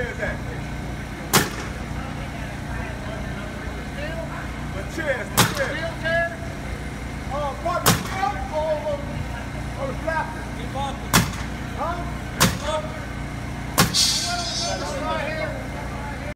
Chest. Wheelchair. Barbecue. Or the flapper.